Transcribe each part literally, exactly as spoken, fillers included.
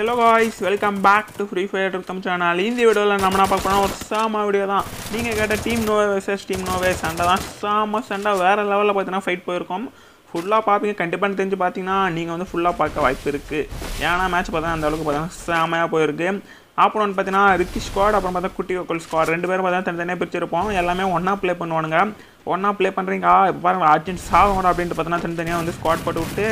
Hello guys, welcome back to Free Fire Tuktham channel. In this video, we will talk about one sama video. You can see Team Nova versus Team Nova. Sanda sama sanda where level pathina fight poirukom. Full ah paapinga kandipa therinju paathina neenga vandu full ah paaka vaaipu irukku. Yana match pathana andha alukku pathana samaya poirukku. Opponent pathina Ricky squad appo pathana Kutti Gokul squad rendu per pathana thanithaniya pirichirupom. Ellame one ah play pannuvaanga. one ah play pandringa paaranga agent saagona appdinu pathana thanithaniya vandu squad potu vittu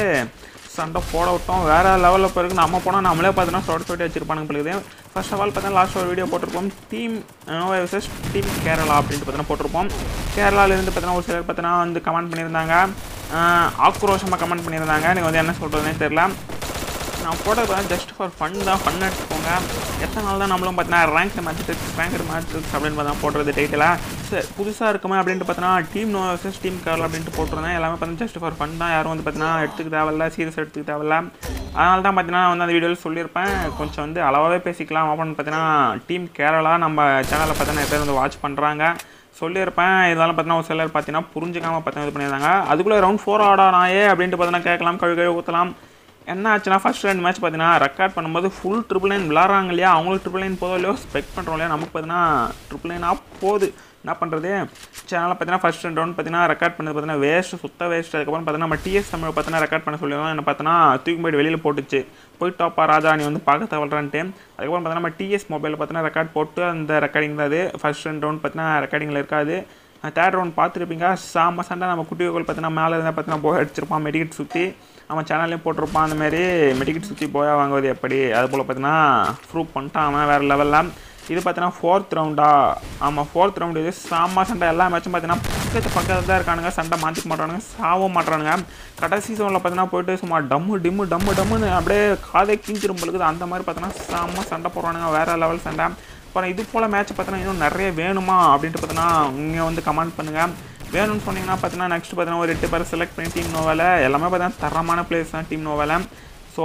சண்டை போட விட்டோம். வேறு லெவலில் போயிருக்கு. நம்ம போனால் நம்மளே பார்த்தீங்கன்னா சொட்டு சொட்டி வச்சுருப்பானுங்க பிள்ளைது. ஃபர்ஸ்ட் ஆஃப் ஆல் பார்த்தீங்கன்னா லாஸ்ட் ஒரு வீடியோ போட்டிருப்போம். Team Nova versus team Kerala அப்படின்ட்டு பார்த்தீங்கன்னா போட்டிருப்போம். கேரளாவிலேருந்து பார்த்தீங்கன்னா ஒரு சிலர் பார்த்தீங்கன்னா வந்து கமெண்ட் பண்ணியிருந்தாங்க. ஆக்ரோஷமாக கமெண்ட் பண்ணியிருந்தாங்க. எனக்கு வந்து என்ன சொல்கிறதுனே தெரில. நான் போட்டது பார்த்தா ஜஸ்ட் ஃபார் ஃபன் தான். ஃபன் எடுத்துக்கோங்க. எத்தனை நாள் தான் நம்மளும் பார்த்தீங்கன்னா ரேங்க் மேட்ச் ரேங்க் மேட்ச் அப்படின்னு பார்த்தா போடுறது டைட்டில் சரி புதுசாக இருக்குமே அப்படின்ட்டு பார்த்தீங்கன்னா team Nova versus team Kerala அப்படின்ட்டு போட்டிருந்தேன். எல்லாமே பார்த்தீங்கன்னா ஜஸ்ட் ஃபார் ஃபன் தான். யாரும் வந்து பார்த்தீங்கன்னா எடுத்துக்க தேவையில்ல, சீரியஸ் எடுத்துக்க தேவையில்ல. அதனால தான் பார்த்தீங்கன்னா வந்து அந்த வீடியோவில் சொல்லியிருப்பேன். கொஞ்சம் வந்து அளவாகவே பேசிக்கலாம் அப்படின்னு பார்த்தீங்கன்னா டீம் கேரளா நம்ம சேனலில் பார்த்தீங்கன்னா எப்போ வந்து வாட்ச் பண்ணுறாங்க சொல்லியிருப்பேன். இதனால பார்த்தீங்கன்னா ஒரு சிலர் பார்த்தீங்கன்னா புரிஞ்சுக்காமல் பார்த்தீங்கன்னா இது பண்ணியிருந்தாங்க. அதுக்குள்ளே ரவுண்ட் ஃபோர் ஆடானாயே அப்படின்ட்டு பார்த்தீங்கன்னா கேட்கலாம், கழுவி கழுவி ஊற்றலாம். என்ன ஆச்சுன்னா ஃபர்ஸ்ட் ரெண்டு மேட்ச் பார்த்தீங்கன்னா ரெக்கார்ட் பண்ணும்போது ஃபுல் ட்ரிபிள் நைன் விளாட்றாங்க இல்லையா, அவங்களுக்கு ட்ரிபிள் நைன் போதும் இல்லையோ ஸ்பெக்ட் பண்ணுறோம் இல்லையா, நமக்கு பார்த்தீங்கன்னா ட்ரிபிள் நைனாக போகுது. என்ன பண்ணுறது சேனலில் பார்த்தீங்கன்னா ஃபர்ஸ்ட் ரெண்டு ரவுண்ட் பார்த்தீங்கன்னா ரெக்கார்ட் பண்ணது பார்த்தீங்கன்னா வேஸ்ட்டு, சுத்த வேஸ்ட்டு. அதுக்கப்புறம் பார்த்தீங்கன்னா நம்ம டிஎஸ் தமிழ் பார்த்தீங்கன்னா ரெக்கார்ட் பண்ண சொல்லியிருந்தோம். என்ன பார்த்தீங்கன்னா தூக்கி போய்ட்டு வெளியில் போட்டுச்சு. போய் டாப்பா ராஜா நீ வந்து பார்க்க தவறான்ட்டு. அதுக்கப்புறம் பார்த்தீங்கன்னா நம்ம டிஎஸ் மொபைலில் பார்த்தீங்கன்னா ரெக்கார்ட் போட்டு அந்த ரெக்கார்டிங் தான் அது. ஃபர்ஸ்ட் ரெண்டு ரவுண்ட் பார்த்தீங்கன்னா ரெக்கார்டிங்கில் இருக்காது. தேர்ட் ரவுண்ட் பார்த்துருப்பீங்க. சாம சண்டை நம்ம குட்டி கோல் பார்த்தீங்கன்னா மேலே இருந்தால் பார்த்தீங்கன்னா போய் அடிச்சிருப்பான். மெடிக்கெட் சுற்றி அவன் சேனல்லையும் போட்டிருப்பான். அந்தமாரி மெடிக்கெட் சுற்றி போயா வாங்குவது எப்படி, அதுபோல் பார்த்தீங்கன்னா ப்ரூவ் பண்ணிட்டான் அவன் வேறு லெவலில். இது பார்த்தீங்கன்னா ஃபோர்த் ரவுண்டா? ஆமாம், ஃபோர்த் ரவுண்டு. இது சாமா சண்டை. எல்லா மேட்சும் பார்த்தீங்கன்னா பக்கத்து பக்கத்தில் தான் இருக்கானுங்க. சண்டை மாற்றிக்க மாட்டானுங்க, சாவ மாட்டானுங்க. கடைசி சவுண்டில் பார்த்தீங்கன்னா போய்ட்டு சும்மா டம்மு டிம்மு டம்மு டம்முன்னு அப்படியே காதை கிஞ்சிரும் பொழுது. அந்த மாதிரி பார்த்தீங்கன்னா சாமா சண்டை போடுறானுங்க, வேறு லெவல் சண்டை. அப்புறம் இது போல் மேட்ச் பார்த்தீங்கன்னா இன்னும் நிறைய வேணுமா அப்படின்ட்டு பார்த்தீங்கன்னா நீங்கள் வந்து கமெண்ட் பண்ணுங்கள். வேணும்னு சொன்னீங்கன்னா பார்த்தீங்கன்னா நெக்ஸ்ட் பார்த்தீங்கன்னா ஒரு எட்டு பேர் செலக்ட் பண்ணி டீம் நோவாவில் எல்லாமே பார்த்தீங்கன்னா தரமான பிளேயர்ஸ் தான் டீம் நோவாவில். ஸோ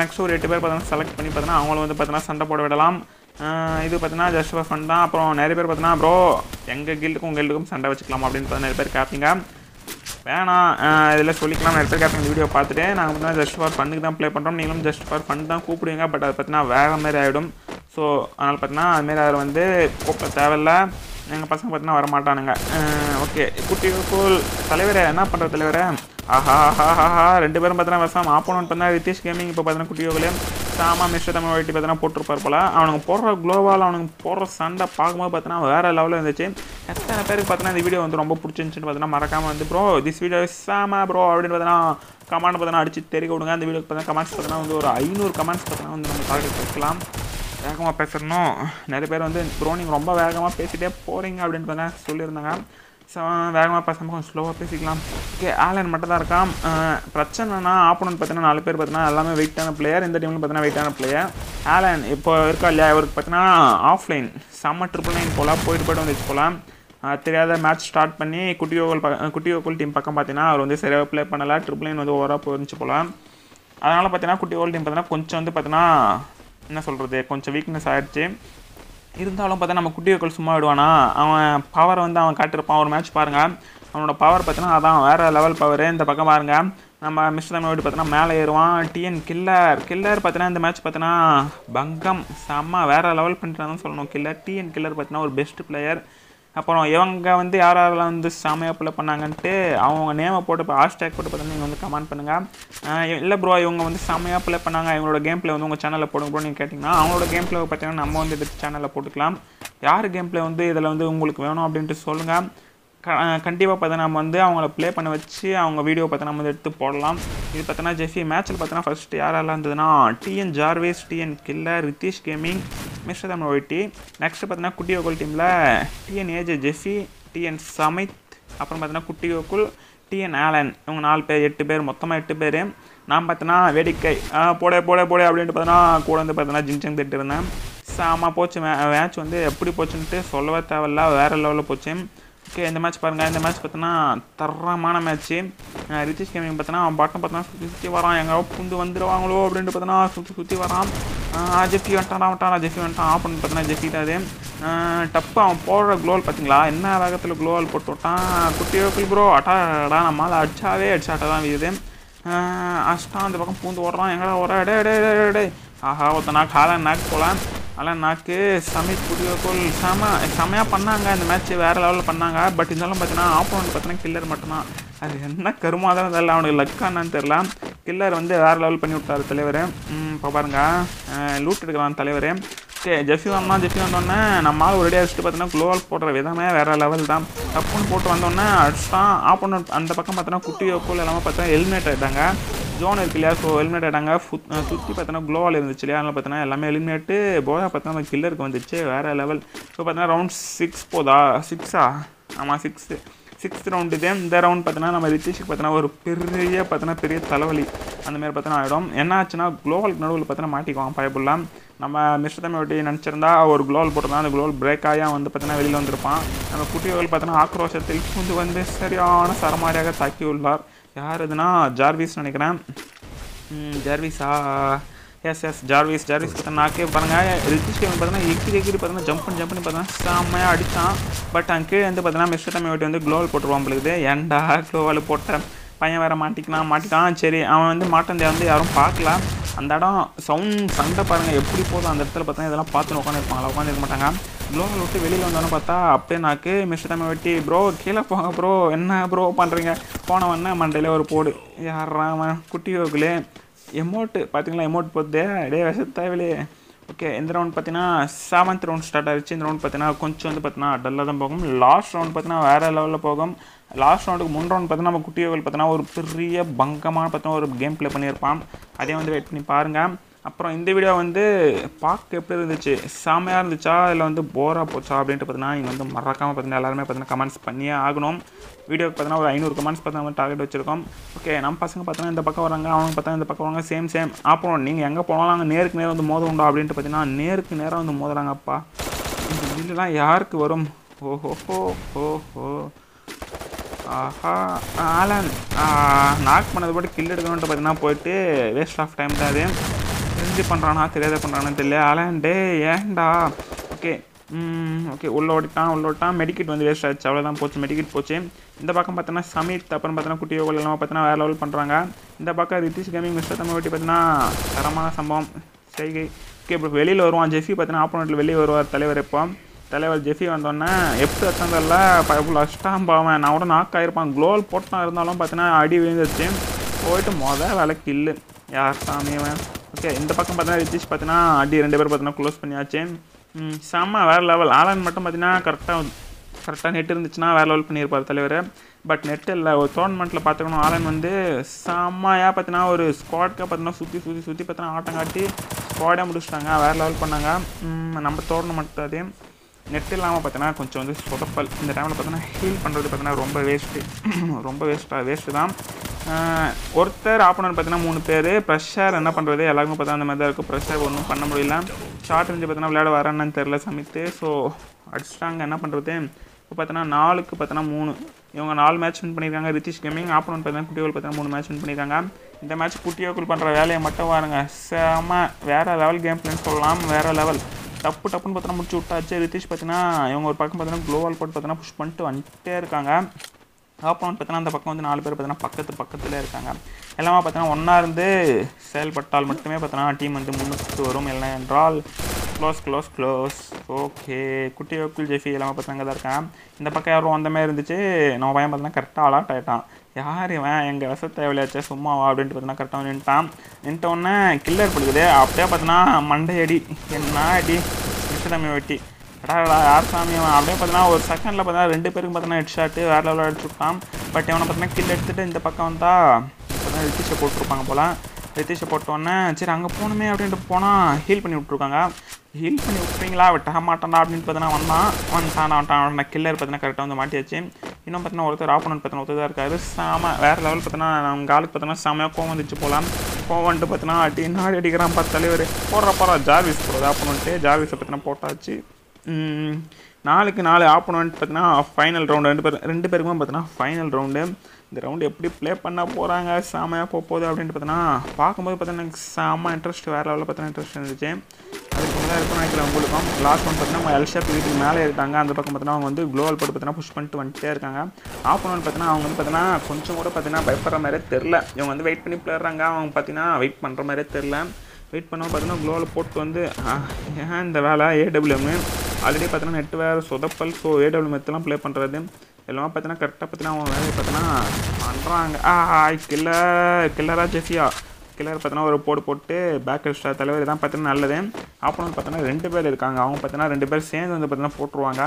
நெக்ஸ்ட் ஒரு எட்டு பேர் பார்த்தீங்கன்னா செலக்ட் பண்ணி பார்த்தீங்கன்னா அவங்களும் வந்து பார்த்தீங்கன்னா சண்டை போட விடலாம். இது பார்த்தீங்கன்னா ஜஸ்ட் ஃபார் ஃபன் தான். அப்புறம் நிறைய பேர் பார்த்தீங்கன்னா ப்ரோ எங்கள் கில்டுக்கும் உங்கள் கில்டுக்கும் சண்டை வச்சுக்கலாம் அப்படின்னு பார்த்தீங்கன்னா நிறைய பேர் கேட்பீங்க. வேணாம் இதில் சொல்லிக்கலாம். நிறைய பேர் கேட்பீங்க வீடியோ பார்த்துட்டு. நாங்கள் பார்த்தீங்கன்னா ஜஸ்ட் ஃபார் ஃபன்னுக்கு தான் ப்ளே பண்ணுறோம். நீங்களும் ஜஸ்ட் ஃபார் ஃபன் தான் கூப்பிடுவீங்க. பட் அது பார்த்தீங்கன்னா வேறு மாதிரி ஆகிடும். ஸோ அதனால் பார்த்தீங்கன்னா அதுமாரி அவர் வந்து கூப்பிட தேவையில்ல. எங்கள் பசங்க பார்த்தீங்கன்னா வரமாட்டானுங்க. ஓகே குட்டி கோல் தலைவரை என்ன பண்ணுற தலைவரை? ஆஹா ஹா ஹா ஹா ரெண்டு பேரும் பார்த்தீங்கன்னா விவசாயம். ஆப்போனன்ட் பார்த்தீங்கன்னா ரித்தீஷ் கேமிங் இப்போ பார்த்தீங்கன்னா குட்டி கோவிலே சாமா மிஸ்டர் தமிழ் ஒயிட்டி பார்த்தீங்கன்னா போட்டிருப்பார் போல். அவனுக்கு போடுற குளோவால் அவனுக்கு போடுற சண்டை பார்க்கும்போது பார்த்தீங்கன்னா வேறு லெவலில் இருந்துச்சு. எத்தனை பேருக்கு பார்த்தீங்கன்னா இந்த வீடியோ வந்து ரொம்ப பிடிச்சிருந்துச்சுன்னு பார்த்தீங்கன்னா மறக்காமல் வந்து ப்ரோ திஸ் வீடியோ சாமா ப்ரோ அப்படின்னு பார்த்தீங்கன்னா கமெண்ட் பார்த்தீங்கன்னா அடிச்சு தெரிக்க விடுங்க. அந்த வீடியோக்கு பார்த்தீங்கன்னா கமெண்ட்ஸ் பார்த்தீங்கன்னா வந்து ஒரு ஐநூறு கமெண்ட்ஸ் பார்த்தீங்கன்னா வந்து நம்ம டார்கெட் வைக்கலாம். வேகமாக பேசணும். நிறைய பேர் வந்து ப்ரோ நீங்கள் ரொம்ப வேகமாக பேசிகிட்டே போகிறீங்க அப்படின்னு பார்த்தீங்கன்னா சொல்லியிருந்தாங்க. ஸோ வேகமாக பேசாமல் கொஞ்சம் ஸ்லோவாக பேசிக்கலாம். ஓகே ஆன்லைன் மட்டும் தான் இருக்கான். பிரச்சனைனா ஆப்போனன்ட் பார்த்தீங்கன்னா நாலு பேர் பார்த்தீங்கன்னா எல்லாமே வெயிட்டான பிளேயர். இந்த டீம்ல பார்த்தீங்கன்னா வெயிட்டான பிளேயர் ஆன்லைன் இப்போ இருக்கா இல்லையா. இவருக்கு பார்த்தீங்கன்னா ஆஃப்லைன் செம்ம ட்ரிபிள் நைன் போகலாம் போயிட்டு போய்ட்டு வந்துச்சு போகலாம். தெரியாத மேட்ச் ஸ்டார்ட் பண்ணி குட்டி கோல் பக்கம் குட்டி கோல் டீம் பக்கம் பார்த்தீங்கன்னா அவர் வந்து சரியாக ப்ளே பண்ணலை. ட்ரிபிள் நைன் வந்து ஓவராக போயிருந்துச்சு போகலாம். அதனால் பார்த்தீங்கன்னா குட்டி கோல் டீம் பார்த்தீங்கன்னா கொஞ்சம் வந்து பார்த்தீங்கன்னா என்ன சொல்கிறது கொஞ்சம் வீக்னஸ் ஆகிடுச்சு. இருந்தாலும் பார்த்தா நம்ம குட்டி கோல் சும்மா விடுவானா? அவன் பவரை வந்து அவன் காட்டியிருப்பான். ஒரு மேட்ச் பாருங்கள் அவனோட பவர் பார்த்தீங்கன்னா அதான் வேறு லெவல் பவர். இந்த பக்கம் பாருங்கள் நம்ம மிஸ்டர் தமிழ் பார்த்தீங்கன்னா மேலே ஏறுவான். டிஎன் கில்லர் கில்லர் பார்த்தீங்கன்னா இந்த மேட்ச் பார்த்தீங்கன்னா பங்கம் செம்மா வேறு லெவல் பண்ணுறாங்கன்னு சொல்லணும். கில்லர் டிஎன் கில்லர் பார்த்தீங்கன்னா ஒரு பெஸ்ட் பிளேயர். அப்புறம் இவங்க வந்து யார் யாரெல்லாம் வந்து செமையாக பிள்ளை பண்ணாங்கன்ட்டு அவங்க நேமை போட்டு இப்போ ஹேஷ்டேக் போட்டு பார்த்தீங்கன்னா நீங்கள் வந்து கமெண்ட் பண்ணுங்கள். இல்லை ப்ரோ இவங்க வந்து செமையாக பிள்ளை பண்ணாங்க, இவங்களோட கேம் பிளே வந்து உங்கள் சேனலில் போடுங்க ப்ரோ நீங்கள் கேட்டிங்கன்னா அவங்களோட கேம் பிளே பார்த்தீங்கன்னா நம்ம வந்து இதுக்கு சேனலில் போட்டுக்கலாம். யார் கேம் பிளே வந்து இதில் வந்து உங்களுக்கு வேணும் அப்படின்ட்டு சொல்லுங்கள். க கண்டிப்பாக பார்த்தீங்கன்னா நம்ம வந்து அவங்கள ப்ளே பண்ண வச்சு அவங்க வீடியோ பார்த்தா நம்ம வந்து எடுத்து போடலாம். இது பார்த்தீங்கன்னா ஜெஃபி மேட்ச்சில் பார்த்தீங்கன்னா ஃபஸ்ட்டு யாரெல்லாம் இருந்ததுன்னா TN Jarvis, TN killer, Ritheesh gaming, mister Tamil Whitey. Next பார்த்தீங்கன்னா குட்டி கோகுல் டீமில் TN AJ Jeffy, TN Samith, அப்புறம் பார்த்தீங்கன்னா குட்டி கோகுல், டிஎன் ஆலன். இவங்க நாலு பேர் எட்டு பேர் மொத்தமாக எட்டு பேர். நான் பார்த்தீங்கன்னா வேடிக்கை போட போட போட அப்படின்ட்டு பார்த்தீங்கன்னா கூட வந்து பார்த்தீங்கன்னா ஜின்சங் திட்டு இருந்தேன். ஆமாம் போச்சு மே மேட்ச் வந்து எப்படி போச்சுன்ட்டு சொல்லவே தேவையில்ல, வேறு லெவலில் போச்சு. ஓகே இந்த மேட்ச் பாருங்கள். இந்த மேட்ச் பார்த்தீங்கன்னா தரமான மேட்ச்சு. ரித்தீஷ் கேமிங் பார்த்தோன்னா அவன் பாட்டம் பார்த்தோன்னா சுற்றி சுற்றி வரான். எங்கே புந்து வந்துடுவாங்களோ அப்படின்ட்டு பார்த்தோன்னா சுற்றி சுற்றி வரான். ஜெஃபி வந்துட்டான் வந்துட்டான் ஜெஃபி வந்துட்டான் ஆப்பன் பார்த்தோன்னா ஜெஃபி தான் அது. டப்பு அவன் போடுற க்ளோவல் பார்த்தீங்களா என்ன வேகத்தில் க்ளோவல் போட்டு விட்டான். குட்டியோக்கள் ப்ரோ அட்டாடா நம்மளால் அடிச்சாவே அடிச்சாட்டை தான் வீது. அஷ்டா அந்த பக்கம் பூந்து ஓடுறான். எங்கடா ஓட டே டே டே ఆహా ఉతనా కాల నాకు పోలాన్ అలా நாக்கு சமீத் புதியோகோல் செம செமையாக பண்ணாங்க. இந்த மேட்ச் வேறு லெவலில் பண்ணாங்க. பட் இருந்தாலும் பார்த்தீங்கன்னா ஆப்போனன்ட் பார்த்தீங்கன்னா கில்லர் மட்டும்தான். அது என்ன கருமாதான் தெரியல, அவனுக்கு லக்கானான்னு தெரில. கில்லர் வந்து வேறு லெவல் பண்ணி விட்டார் தலைவர். இப்போ பாருங்கள் லூட் எடுக்கிறான் தலைவர். சே ஜெஃபி வந்தான். ஜெஃபி வந்தோடனே நம்மளால் ஒரேடியாக வச்சுட்டு பார்த்தீங்கன்னா குளோவால் போடுற விதமே வேறு லெவல் தான். டப்புன்னு போட்டு வந்தோடனே அடிச்சுட்டான் ஆப்போனன்ட். அந்த பக்கம் பார்த்தீங்கன்னா குட்டியோகோல் எல்லாமே பார்த்தீங்கன்னா எலிமினேட் ஆகிட்டாங்க. ஜோன் இருக்கு இல்லையா, ஸோ எலிமினேட் ஆகிட்டாங்க. சுற்றி பார்த்தோன்னா குளோவால் இருந்துச்சு இல்லையா, அதனால் பார்த்தீங்கன்னா எல்லாமே எலிமினேட்டு போதா பார்த்தோன்னா அந்த கில்லருக்கு வந்துச்சு வேறு லெவல். ஸோ பார்த்தீங்கன்னா ரவுண்ட் சிக்ஸ் போதா சிக்ஸா ஆமாம் சிக்ஸு சிக்ஸ்த் ரவுண்டு இதே. இந்த ரவுண்ட் பார்த்தீங்கன்னா நம்ம ரித்தீஷுக்கு பார்த்தீங்கன்னா ஒரு பெரிய பார்த்தீங்கன்னா பெரிய தலைவலி அந்தமாரி பார்த்தீங்கன்னா ஆகிடும். என்ன ஆச்சுன்னா குளோவால் நடுவில் பார்த்தீங்கன்னா மாட்டிக்குவாங்க பயப்புடலாம். நம்ம மிஸ்டர் தமிழ்ட்டி நினச்சிருந்தா ஒரு குளோல் போட்டிருந்தா அந்த குளோல் பிரேக் ஆகியா வந்து பார்த்தீங்கன்னா வெளியில் வந்திருப்பான். நம்ம குட்டியோல் பார்த்தீங்கன்னா ஆக்ரோஷத்தில் புந்து வந்து சரியான சரமாரியாக தாக்கி உள்ளார். யார் இதுனா ஜார்விஸ் நினைக்கிறேன். ஜார்விஸா எஸ் எஸ் ஜார்விஸ் ஜார்விஸ் பார்த்தீங்கன்னா நாக்கே பாருங்கள் ரித்திஷ்கே பார்த்தீங்கன்னா எக்கி எக்கி பார்த்தீங்கன்னா ஜம்ப் பண்ணி ஜம்ப் பண்ணி பார்த்தீங்கன்னா செம்மையாக அடித்தான். பட் அங்கே வந்து பார்த்தீங்கன்னா மிஸ்டர் தமிழ்ட்டி வந்து குளோல் போட்டுருவான் பிள்ளைக்குது. ஏன்டா குளோவால் போட்டேன் பையன் வேறு மாட்டிக்கலாம் மாட்டிக்கலாம். சரி அவன் வந்து மாட்டந்தைய வந்து யாரும் பார்க்கல. அந்த இடம் சவுண்ட் சண்டை பாருங்கள் எப்படி போதும். அந்த இடத்துல பார்த்தீங்கன்னா இதெல்லாம் பார்த்துன்னு உட்காந்துருப்பாங்களா, உட்காந்துருக்க மாட்டாங்க. குளோவில் விட்டு வெளியில் வந்தாலும் பார்த்தா அப்படியே நாக்கு மிஸ்டர் தமிழ் வெட்டி ப்ரோ கீழே போங்க ப்ரோ என்ன ப்ரோ பண்ணுறீங்க போனவொன்னே மண்டையில் ஒரு போடு யாராவன் குட்டியோக்குள்ளே எமௌண்ட்டு பார்த்தீங்களா எமௌண்ட் போதே டே வசத்தாவிலே. ஓகே இந்த ரவுண்ட் பார்த்தீங்கன்னா செவன்த் ரவுண்ட் ஸ்டார்ட் ஆகிடுச்சு. இந்த ரவுண்ட் பார்த்தீங்கன்னா கொஞ்சம் வந்து பார்த்தீங்கன்னா டல்லாக தான் போகும். லாஸ்ட் ரவுண்ட் பார்த்தீங்கன்னா வேறு லெவலில் போகும். லாஸ்ட் ரவுண்டுக்கு மூணு ரவுண்ட் பார்த்தீங்கன்னா நம்ம குட்டியோவில் பார்த்தீங்கன்னா ஒரு பெரிய பங்கமாக பார்த்தீங்கன்னா ஒரு கேம் ப்ளே பண்ணியிருப்பான். அதே வந்து வெயிட் பண்ணி பாருங்கள். அப்புறம் இந்த வீடியோ வந்து பார்க்க எப்படி இருந்துச்சு, செமையாக இருந்துச்சா இல்லை வந்து போராக போச்சா அப்படின்ட்டு பார்த்தீங்கன்னா இங்கே வந்து மறக்காமல் பார்த்தீங்கன்னா எல்லாருமே பார்த்தீங்கன்னா கமெண்ட்ஸ் பண்ணியே ஆகணும். வீடியோக்கு பார்த்தீங்கன்னா ஒரு ஐநூறு கமெண்ட்ஸ் பார்த்தீங்கன்னா டார்கெட் வச்சுருக்கோம். ஓகே நம்ம பசங்க பார்த்தீங்கன்னா இந்த பக்கம் வராங்க, அவங்க பார்த்தா இந்த பக்கம் வராங்க சேம் சேம். அப்புறம் நீங்கள் எங்கே போனாலும் அங்கே நேருக்கு நேரம் வந்து மோத உண்டா அப்படின்ட்டு பார்த்தீங்கன்னா நேருக்கு நேரம் வந்து மோதுறாங்கப்பா. இந்த வீடுலாம் யாருக்கு வரும்? ஓஹோ ஓஹோ ஆஹா ஆலன் நாக் பண்ணது போட்டு கில் எடுக்கணுன்ட்டு பார்த்தீங்கன்னா போயிட்டு வேஸ்ட் ஆஃப் டைம் தான். அது தெரிஞ்சு பண்ணுறானா தெரியாத பண்ணுறானான்னு தெரியல. ஆலன் டே ஏண்டா. ஓகே ஓகே உள்ள ஓடிட்டான் உள்ள ஓட்டான். மெடிக்கெட் வந்து வேஸ்ட் ஆகிடுச்சு, அவ்வளோதான் போச்சு மெடிக்கெட் போச்சு. இந்த பக்கம் பார்த்தோன்னா சமீத் அப்புறம் பார்த்தோன்னா குட்டியோகோல் எல்லாம் பார்த்தோன்னா வேறு லெவல் பண்ணுறாங்க. இந்த பக்கம் ரித்திஷ் கேமிங் மிஸ்டர் தமிழ் வெட்டி பார்த்தீங்கன்னா தரமான சம்பவம் செய்கை. ஓகே இப்போ வெளியில் வருவான் ஜெஃபி பார்த்தீங்கன்னா ஆப்போனட்டில் வெளியே வருவார் தலைவர். இப்போ தலைவர் ஜெஃபி வந்தோடனே எப்படி வச்சதில்ல பைப்பு லஷ்டாம் பாவன் நான் கூட நாக் ஆகிருப்பான். குளோல் போட்டான் இருந்தாலும் பார்த்தீங்கன்னா அடி விழுந்துருச்சு போயிட்டு மொதல் விலைக்கு இல்லை யார் சாமியவன். ஓகே இந்த பக்கம் பார்த்தீங்கன்னா ரித்திஷ் பார்த்தீங்கன்னா அடி ரெண்டு பேரும் பார்த்தீங்கன்னா க்ளோஸ் பண்ணியாச்சு. செம்ம வேறு லெவல். ஆலன் மட்டும் பார்த்தீங்கன்னா கரெக்டாக கரெக்டாக நெட் இருந்துச்சுன்னா வேறு லெவல் பண்ணியிருப்பார் தலைவர். பட் நெட் இல்லை ஒரு டோர்னமெண்ட்டில் பார்த்துக்கணும். ஆலன் வந்து செம்மையாக பார்த்தீங்கன்னா ஒரு ஸ்குவாட்காக பார்த்தீங்கன்னா சுற்றி சுற்றி சுற்றி பார்த்தீங்கன்னா ஆட்டம் காட்டி ஸ்குவாடாக முடிச்சிட்டாங்க. வேறு லெவல் பண்ணாங்க. நம்ம டோர்னமெண்ட் அது நெட் இல்லாமல் பார்த்தீங்கன்னா கொஞ்சம் வந்து சொதப்பல். இந்த டைமில் பார்த்தீங்கன்னா ஹீல் பண்ணுறது பார்த்தீங்கன்னா ரொம்ப வேஸ்ட்டு ரொம்ப வேஸ்ட்டாக வேஸ்ட்டு தான். ஒருத்தர் ஆப்போனன்ட் பார்த்தீங்கன்னா மூணு பேர் ப்ரெஷர் என்ன பண்ணுறது எல்லாருமே பார்த்தா அந்த மாதிரி தான் இருக்கும். ப்ரெஷர் ஒன்றும் பண்ண முடியல. ஷார்ட் ரேஞ்சு பார்த்தீங்கன்னா விளையாட வரேன்னு தெரில சமீத்து. ஸோ அடிச்சிட்டாங்க என்ன பண்ணுறது. இப்போ பார்த்தீங்கன்னா நாலுக்கு பார்த்தீங்கன்னா மூணு இவங்க நாலு மேட்ச் வின் பண்ணியிருக்காங்க ரித்திஷ் கேமிங். ஆப்போனன்ட் பார்த்தீங்கன்னா குட்டியோல் பார்த்தீங்கன்னா மூணு மேட்ச் வின் பண்ணியிருக்காங்க. இந்த மேட்ச் குட்டியோக்குள் பண்ணுற வேலையை மட்டும் வாருங்க. செம வேறு லெவல் கேம் பிளான் சொல்லலாம். வேறு லெவல் டப்பு டப்புன்னு பார்த்தீங்கன்னா முடிச்சு விட்டாச்சு. ரித்திஷ் பார்த்தீங்கன்னா இவங்க ஒரு பக்கம் பார்த்தீங்கன்னா குளோவால் போட்டு பார்த்தீங்கன்னா புஷ் பண்ணிட்டு வந்துட்டே இருக்காங்க. ஆப்போனன்ட் பார்த்தீங்கன்னா அந்த பக்கம் வந்து நாலு பேர் பார்த்தீங்கன்னா பக்கத்து பக்கத்தில் இருக்காங்க. எல்லாமே பார்த்தீங்கன்னா ஒன்றா இருந்து செயல்பட்டால் மட்டுமே பார்த்தீங்கன்னா டீம் வந்து முன்னுக்கு வரும். இல்லை என்றால் க்ளோஸ் க்ளோஸ் க்ளோஸ். ஓகே குட்டியோக்குள் ஜெஃபி எல்லாமே பார்த்தீங்கன்னா தான் இருக்காங்க. இந்த பக்கம் யாரும் வந்தமாதிரி இருந்துச்சு. நம்ம பையன் பார்த்தீங்கன்னா கரெக்டாக அலாட் ஆகிட்டான். யார் இவன் எங்கள் வசத்தை விளையாச்சா சும்மாவா அப்படின்ட்டு பார்த்தீங்கன்னா கரெக்டாக நின்ட்டான். நின்ட்டோடனே கில்லர் பிடிக்குது. அப்படியே பார்த்தீங்கன்னா மண்டை அடி என்ன அடி மிஷினமே வெட்டி அடாடா யார் சாமி அவன். அப்படியே பார்த்தீங்கன்னா ஒரு செகண்டில் பார்த்தீங்கன்னா ரெண்டு பேருக்கும் பார்த்தீங்கன்னா ஹெட் ஷாட்டு வேறு லெவலில் அடிச்சுட்டான். பட் இவனை பார்த்தீங்கன்னா கில் எடுத்துகிட்டு இந்த பக்கம் வந்தால் பார்த்தீங்கன்னா ரித்திஷை போட்டிருப்பாங்க போல். ரித்திஷை போட்டோன்னே சரி அங்கே போகணுமே அப்படின்ட்டு போனால் ஹீல் பண்ணி விட்ருக்காங்க. ஹீல் பண்ணி விட்டுறீங்களா விட்டாக மாட்டாண்டா அப்படின்ட்டு பார்த்தீங்கன்னா வந்தான் வந்துட்டான் வந்துட்டான். நான் கில்லர் பார்த்தீங்கன்னா கரெக்டாக வந்து மாட்டியாச்சு. இன்னும் பார்த்தீங்கன்னா ஒருத்தர் ஆப்போனன்ட் பார்த்தீங்கன்னா ஒருத்தர் தான் இருக்காரு. செம வேறு லெவல் பார்த்தீங்கன்னா நம்ம ஆளுக்கு பார்த்தீங்கன்னா செமையாக கோவம் வந்துச்சு போகலாம். கோவம் வந்துட்டு பார்த்தீங்கன்னா அடி நாடி அடிக்கிறான் பார்த்து தலைவர் போடுற போகிற ஜார்விஸ் போடுறது ஆப்போனன்ட்டு. ஜார்விஸை பார்த்தீங்கன்னா போட்டாச்சு. நாலுக்கு நாலு ஆப்போனன்ட் பார்த்தீங்கன்னா ஃபைனல் ரவுண்டு ரெண்டு பேர் ரெண்டு பேருக்குமே பார்த்தீங்கன்னா ஃபைனல் ரவுண்டு. இந்த ரவுண்டு எப்படி ப்ளே பண்ண போகிறாங்க செமையாக போகுது அப்படின்ட்டு பார்த்தீங்கன்னா பார்க்கும்போது பார்த்தீங்கன்னா எனக்கு செம இன்ட்ரெஸ்ட் வேறு லெவலில் பார்த்தீங்கன்னா இன்ட்ரெஸ்ட் இருந்துச்சு. அதுக்கு முன்னாடி இருக்கும் நினைக்கிறேன் உங்களுக்கும். லாஸ்ட் ஒன் பார்த்தீங்கன்னா அவங்க எல்ஷாப் வீட்டுக்கு மேலே இருக்காங்க. அந்த பக்கம் பார்த்தீங்கன்னா அவங்க வந்து குளோவல் போட்டு பார்த்தீங்கன்னா புஷ் பண்ணிட்டு வந்துட்டே இருக்காங்க. ஆப்போனன்ட் பார்த்தீங்கன்னா அவங்க வந்து பார்த்தீங்கன்னா கொஞ்சம் கூட பார்த்தீங்கன்னா பயப்படுற மாதிரியே தெரில. இவங்க வந்து வெயிட் பண்ணி பிளேடுறாங்க. அவங்க பார்த்தீங்கன்னா வெயிட் பண்ணுற மாதிரியே தெரில. வெயிட் பண்ணோம் பார்த்தோன்னா க்ளோவில் போட்டு வந்து ஏன் இந்த வேலை ஏடபிள்யூஎம்மு ஆல்ரெடி பார்த்தோன்னா நெட் வேறு சொதப்பல். ஸோ ஏடபிள்யூஎம் எத்தெல்லாம் ப்ளே பண்ணுறது எல்லாமே பார்த்தோன்னா கரெக்டாக பார்த்தோன்னா அவன் வேலையை பார்த்தோன்னா பண்ணுறாங்க. ஆ கில்லர் கில்லராக ஜெஸியா கில்லர் பார்த்தோன்னா ஒரு போடு போட்டு பேக் ஸ்டார் தலைவர் தான் பார்த்தோன்னா நல்லது. ஆப்போனன்ட் பார்த்தோன்னா ரெண்டு பேர் இருக்காங்க, அவங்க பார்த்தோன்னா ரெண்டு பேர் சேர்ந்து வந்து பார்த்தோன்னா போட்டுருவாங்க.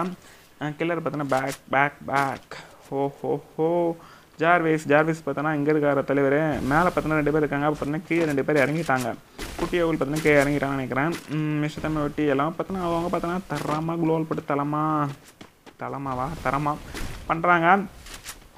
கில்லர் பார்த்தோன்னா பேக் பேக் பேக் ஹோ ஹோ ஹோ ஜார்வேஸ் ஜார்வேஸ் பார்த்தோன்னா இங்கே இருக்கிற தலைவர் மேலே பார்த்தோன்னா ரெண்டு பேர் இருக்காங்க. அப்போ பார்த்தோன்னா கீழே ரெண்டு பேர் இறங்கிட்டாங்க, குட்டி ஓவில் பார்த்தோன்னா கீழே இறங்கிட்டாங்கன்னு நினைக்கிறேன். மிஷத்தன்மை ஒட்டி எல்லாம் பார்த்தோன்னா அவங்க பார்த்தோன்னா தரமாக க்ளோவல் போட்டு தலமா தலமாவா தரமாக பண்ணுறாங்க.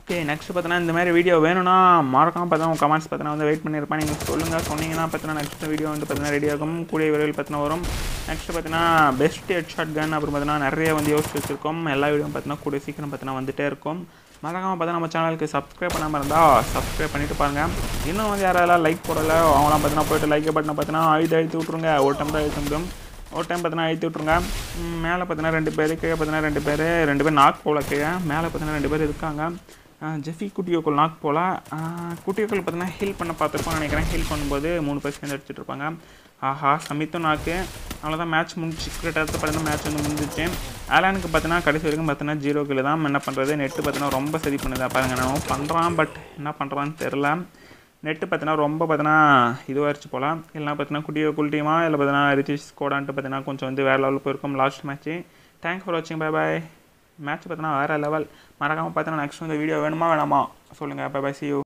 ஓகே நெக்ஸ்ட் பார்த்தோன்னா இந்த மாதிரி வீடியோ வேணும்னா மறக்காமல் பார்த்தோன்னா உங்கள் கமெண்ட்ஸ் பார்த்தோன்னா வந்து வெயிட் பண்ணியிருப்பேன். நீங்கள் சொல்லுங்கள், சொன்னீங்கன்னா பார்த்தோன்னா நெக்ஸ்ட் வீடியோ வந்து பார்த்தோன்னா ரெடி ஆகும், கூடிய விரைவில் பார்த்தோன்னா வரும். நெக்ஸ்ட் பார்த்தோன்னா பெஸ்ட் ஹெட் ஷாட் கன் அப்புறம் பார்த்தோன்னா நிறைய வந்து யோசிச்சு வச்சுருக்கோம். எல்லா வீடியோ பார்த்தோன்னா கூடிய சீக்கிரம் பார்த்தோன்னா வந்துகிட்டே இருக்கும். மறக்காமல் பார்த்தா நம்ம சேனலுக்கு சப்ஸ்கிரைப் பண்ணாமல் இருந்தால் சப்ஸ்கிரைப் பண்ணிட்டு பாருங்கள். இன்னும் வந்து யாரெல்லாம் லைக் போடலை அவங்களாம் பார்த்தினா போய்ட்டு லைக் பட்டனை பார்த்தினா அழுத்து அழுத்து விட்ருங்க. ஒரு டைம் தான் அழுத்த முடியும், ஒரு டைம் பார்த்தினா அழுத்து விட்ருங்க. மேலே பார்த்தினா ரெண்டு பேர் கீழே பார்த்தினா ரெண்டு பேர் ரெண்டு பேர் நாக் போல கீழே மேலே பார்த்தினா ரெண்டு பேர் இருக்காங்க. ஜெஃபி குட்டியோக்குள் நாக் போல குட்டியோக்குள் பார்த்தினா ஹீல் பண்ண பார்த்துருப்பான்னு நினைக்கிறேன். ஹீல் பண்ணும்போது மூணு பேர் சேர்ந்து அடிச்சுட்டு இருப்பாங்க. ஆஹா சமித்தும் நாக்கு அவ்வளோதான். மேட்ச் முடிஞ்சு கிட்ட பார்த்தீங்கன்னா மேட்ச் வந்து முடிஞ்சிச்சு. ஆலானுக்கு பார்த்தோன்னா கடைசி வரைக்கும் பார்த்தோன்னா ஜீரோ கீழே தான் என்ன பண்ணுறது. நெட்டு பார்த்தோன்னா ரொம்ப சரி பண்ணுதா பாருங்கள், நான் பண்ணுறான் பட் என்ன பண்ணுறான்னு தெரில. நெட்டு பார்த்தோன்னா ரொம்ப பார்த்தோன்னா இதுவாகிடுச்சு போல். இல்லைனா பார்த்தோன்னா குட்டியோ குல் டீமா இல்லை பார்த்தோன்னா ரித்திஷ் கோடான்ட்டு பார்த்தோன்னா கொஞ்சம் வந்து வேறு லெவலில் போயிருக்கும் லாஸ்ட் மேட்ச்சு. தேங்க்ஸ் ஃபார் வாட்சிங், பை பாய். மேட்ச் பார்த்தோன்னா வேறு லெவல். மறக்காமல் பார்த்தோன்னா நெக்ஸ்ட் வந்து வீடியோ வேணுமா வேணாமா சொல்லுங்கள். Bye bye, see you.